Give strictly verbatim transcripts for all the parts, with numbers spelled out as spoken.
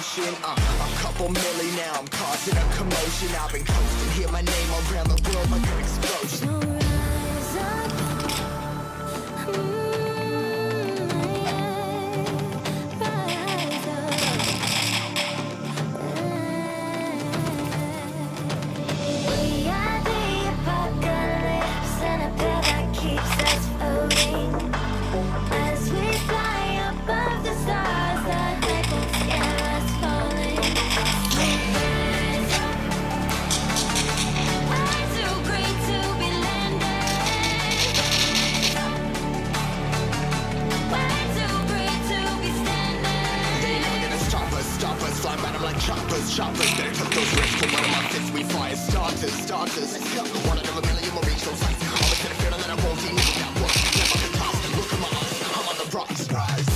notion. Uh, a couple million now, I'm causing a commotion. I've been coasting, hear my name around the world like an explosion. So rise up, mm, yeah, rise up. We are the apocalypse and a pill that keeps us floating as we fly above the stars. Choppers, choppers, better took those risks. One of my fists, we fire starters, starters. One out of a million will reach those heights. Always had a feeling that I won't be needing that work. Never been lost, look at my eyes, I'm on the rocks, rise.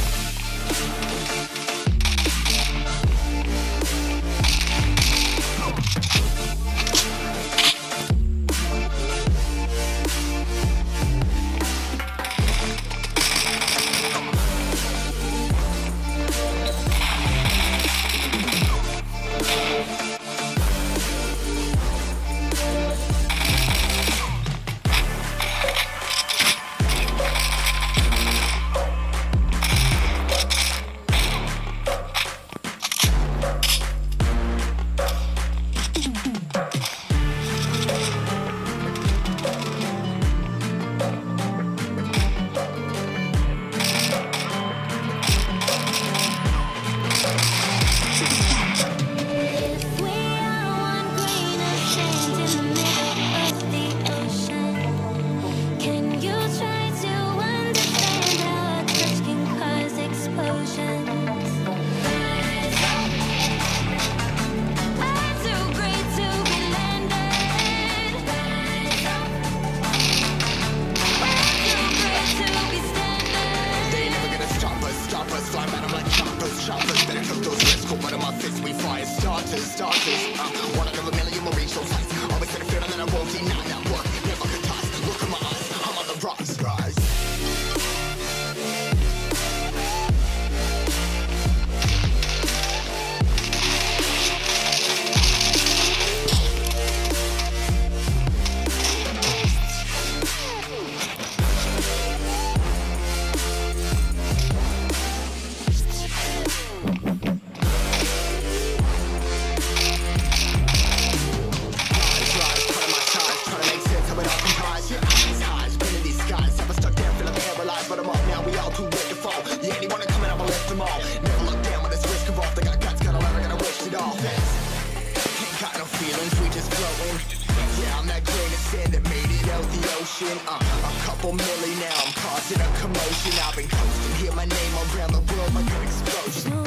Uh, a couple million now, I'm causing a commotion. I've been coasting, hear my name around the world like an explosion.